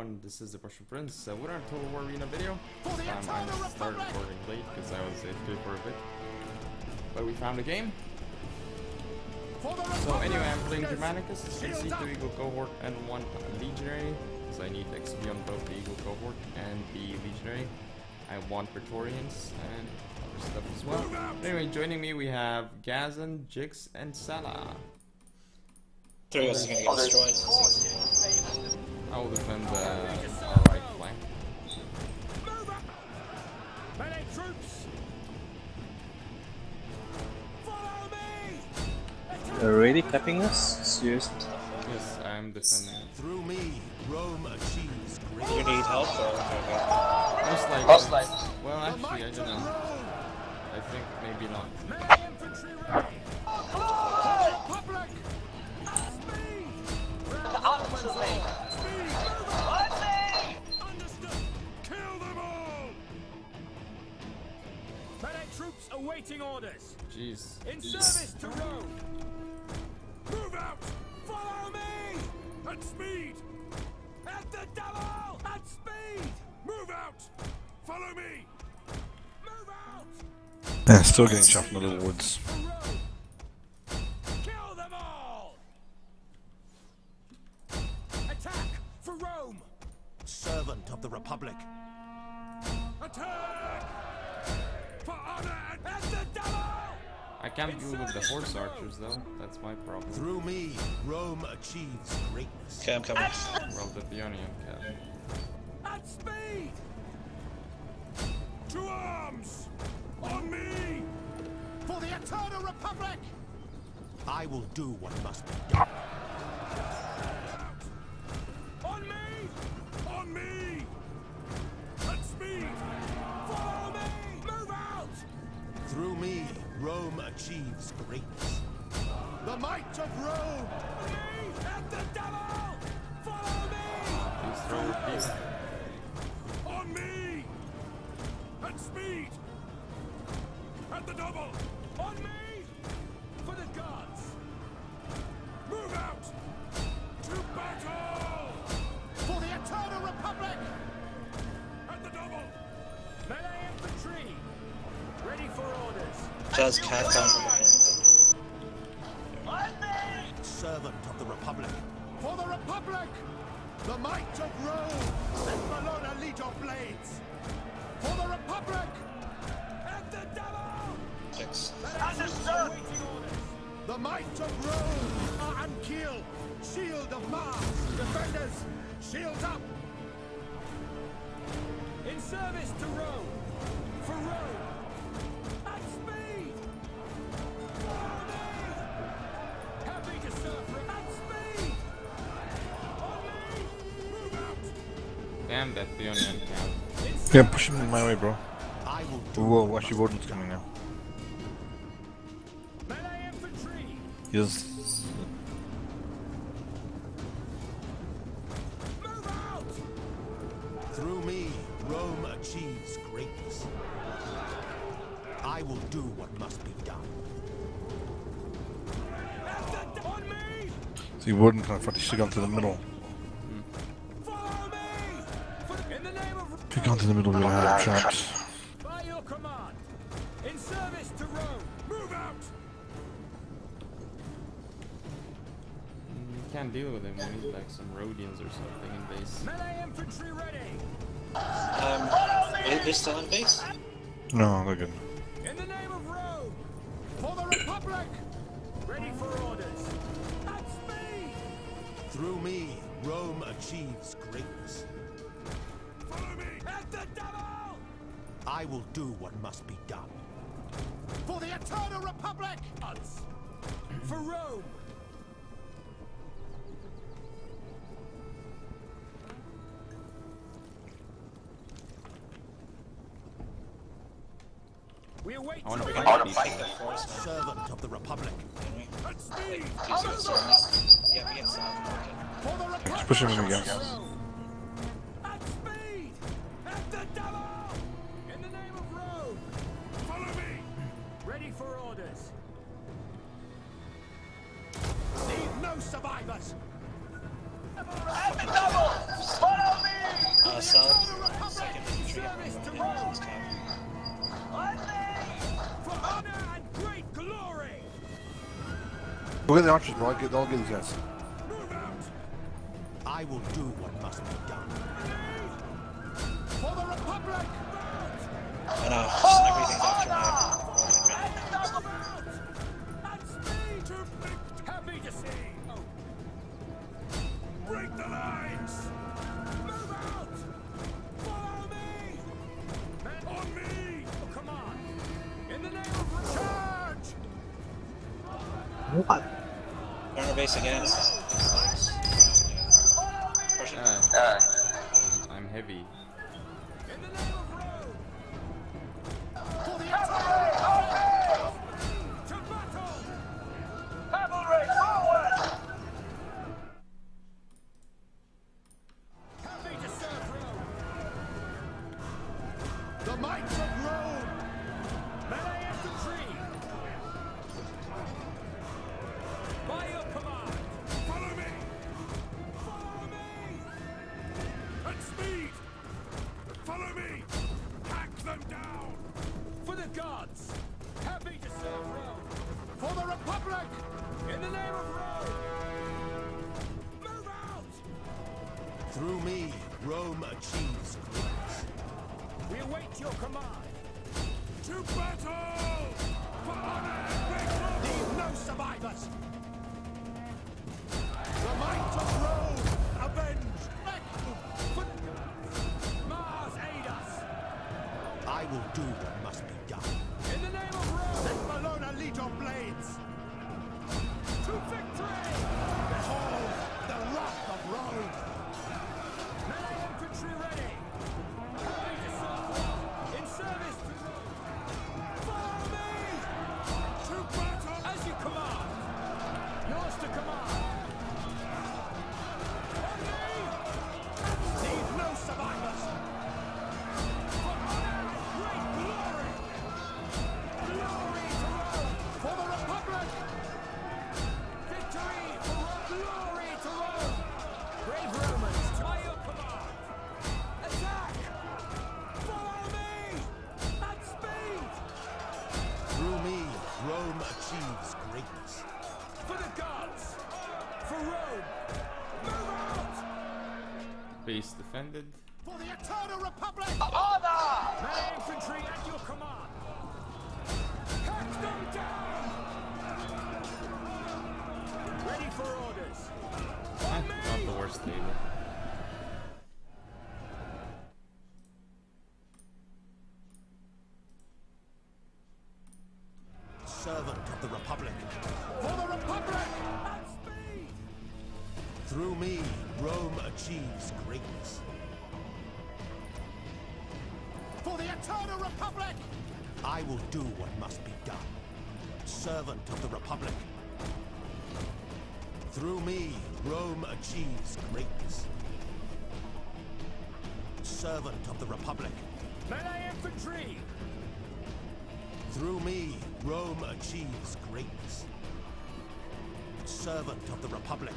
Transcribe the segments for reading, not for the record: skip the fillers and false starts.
everyone, this is the Prussian Prince. We're on a Total War Arena video. I started recording late because I was AFK for a bit. But we found a game. So anyway, I'm playing Germanicus, C2 Eagle Cohort, and 1 Legionary. Because I need XP on both the Eagle Cohort and the Legionary. I want Praetorians and other stuff as well. Anyway, joining me we have Gazan, Jigs, and Sala. Trios is gonna get destroyed. I will defend the right flank. Move up! Melee troops! Follow me! They're really capping us? Seriously? Yes, I'm defending. Through me, Rome achieves great. Do you need help or okay? Most likely. Well, actually, I don't know. I think maybe not. Troops awaiting orders. Jeez. In service to Rome. Move out. Follow me. At speed. At the devil. At speed. Move out. Follow me. Move out. Yeah, still getting chopped in the little woods. Kill them all. Attack for Rome. Servant of the Republic. Attack. I can't deal with the horse archers though, that's my problem. Through me, Rome achieves greatness. Okay, I'm coming. Roll the Bionium cap. At speed! To arms! On me! For the Eternal Republic! I will do what must be done. On me! On me! At speed! Follow me! Move out! Through me! Rome achieves greatness. The might of Rome! Me and the devil! Follow me! Peace, peace. On me! At speed! At the double! On me! For the gods! Move out! To battle! For the Eternal Republic! At the double! Melee infantry! Ready for orders. Just cat comes in. Servant of the Republic. For the Republic! The might of Rome! Let Bologna lead your blades! For the Republic! And the devil! Six. Understood! The might of Rome! Are unkeel! Shield of Mars! Defenders! Shields up! In service to Rome! For Rome! Damn that Bionium cap. Yeah, push him my way, bro. Whoa, actually, Warden's coming now. Yes. Move out! Through me, Rome achieves greatness. I will do what must be done. See, Warden kind of fucking should have gone to the middle. If you've gone to the middle, we'll have him trapped. By your command, in service to Rome, move out! You can't deal with him, we need like some Rhodians or something in base. Melee infantry ready! Is this still in base? No, they're good. In the name of Rome, for the Republic! Ready for orders, at speed! Through me, Rome achieves greatness. The devil! I will do what must be done. For the Eternal Republic! For Rome! We await the servant of the Republic. Let's push him again. Leave no survivors! At the double! Follow me! Go get the archers, bro. I'll get these guys. I will do what must be done. For the Republic! And everything's after that. Happy to see! Break the lines! Move out! Follow me! Men on me! Oh, come on! In the name of charge! What? Corner base again. I'm heavy. In the name of Rome. For the army! To battle! Cavalry forward! Happy to serve Rome. The might of Rome. Melee infantry. By your command. Follow me. Speed! Follow me! Hack them down! For the gods! Happy to serve Rome! For the Republic! In the name of Rome! Move out! Through me, Rome achieves great. We await your command! To battle! For honor and victory! Leave no survivors! The might of Rome! Avenge! I will do what must be done. In the name of Rome, let Malona lead your blades. To victory! Behold, the wrath of Rome. Melee infantry ready. Happy to serve. In service to Rome. Follow me! To battle! As you command. Yours to command. On me! Leave no survivors. Base defended. For the eternal Republic! Honor! Melee infantry at your command! Hack them down! Ready for orders! That's not the worst table. Servant of the Republic! For the Republic! At speed! Through me, Rome achieves greatness. For the eternal Republic! I will do what must be done. Servant of the Republic. Through me, Rome achieves greatness. Servant of the Republic. Melee infantry! Through me, Rome achieves greatness. Servant of the Republic.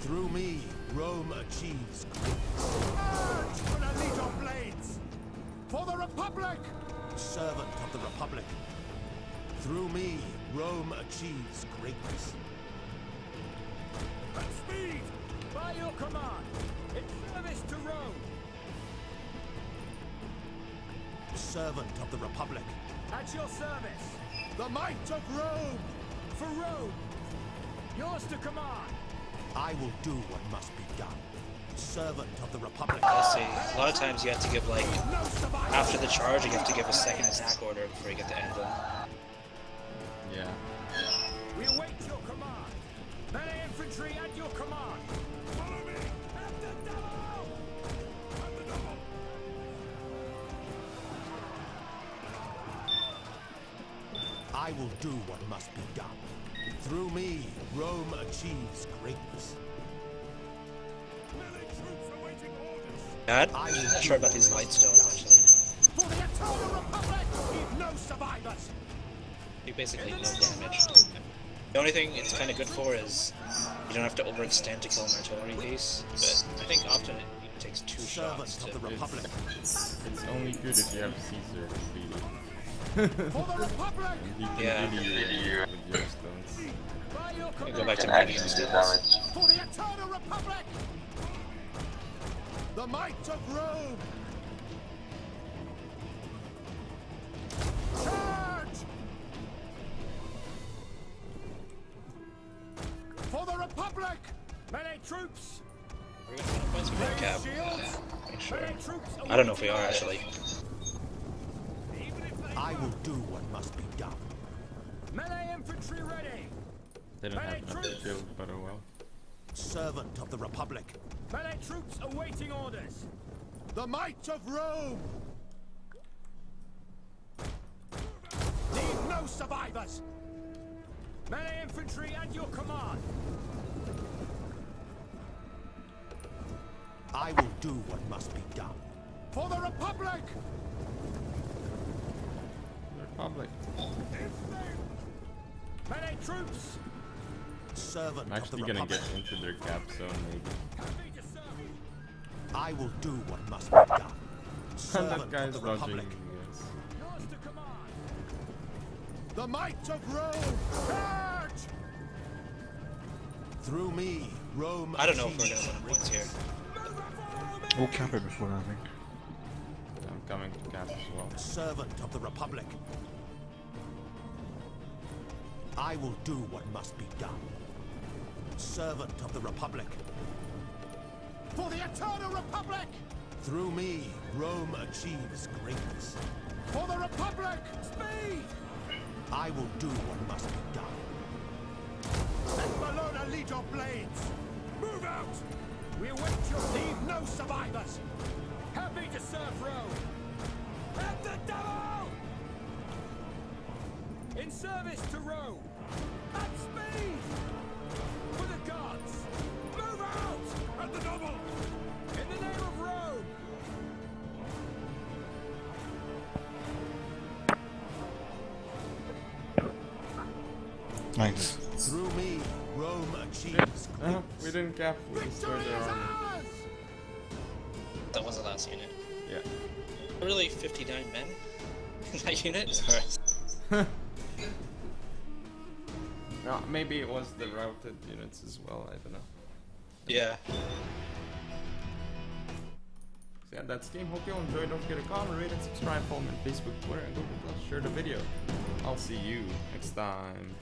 Through me, Rome achieves greatness. Urge for the legal blades! For the Republic! Servant of the Republic. Through me, Rome achieves greatness. At speed! By your command, in service to Rome. Servant of the Republic. At your service, the might of Rome! For Rome! Yours to command! I will do what must be done. Servant of the Republic. Let's see. A lot of times you have to give, like, after the charge, you have to give a second attack order before you get to end them. Yeah. We await your command. Melee infantry at your command. Follow me. At the double. At the double. I will do what must be done. Through me, Rome achieves greatness. Dad, I'm not sure about these lights stones, actually. For the eternal Republic, leave no survivors. You basically no damage. The only thing it's kind of good for is you don't have to overextend to kill an artillery piece, but I think often it even takes two shots to move. It's only good if you have Caesar and Felix. Yeah. You go back to Magnus damage. The might of Rome! Charge! For the Republic! Many troops! We're gonna find points with cab. Make sure. I don't know if we are actually. I will do what must be done. Melee infantry ready! They don't have enough to build, but oh well. Servant of the Republic. Melee troops awaiting orders. The might of Rome! Leave no survivors! Melee infantry at your command! I will do what must be done. For the Republic! The Republic. Melee troops! Servant I'm actually of the gonna Republic. Get into their cap zone, maybe. I will do what must be done. Servant that guy's of the Republic. Dodging, yes. Yours to command. The might of Rome! Charge! Through me, Rome. I don't know if we're gonna win points here. We'll cap it before I think. I'm coming to cap as well. Servant of the Republic. I will do what must be done. Servant of the Republic. For the eternal Republic! Through me, Rome achieves greatness. For the Republic! Speed! I will do what must be done. Let Bellona lead your blades! Move out! We await your leave, no survivors! Happy to serve Rome! At the devil! In service to Rome! At speed! For the gods! Move out! At the double! In the name of Rome! Nice. Through me, Rome achieves. We didn't cap. We destroyed their army. That was the last unit. Yeah. Really, 59 men in that unit? Sorry. No, maybe it was the routed units as well. I don't know. Yeah. So yeah, that's the game. Hope you all enjoyed. Don't forget to comment, rate, and subscribe. Follow me on Facebook, Twitter, and Google+. Share the video. I'll see you next time.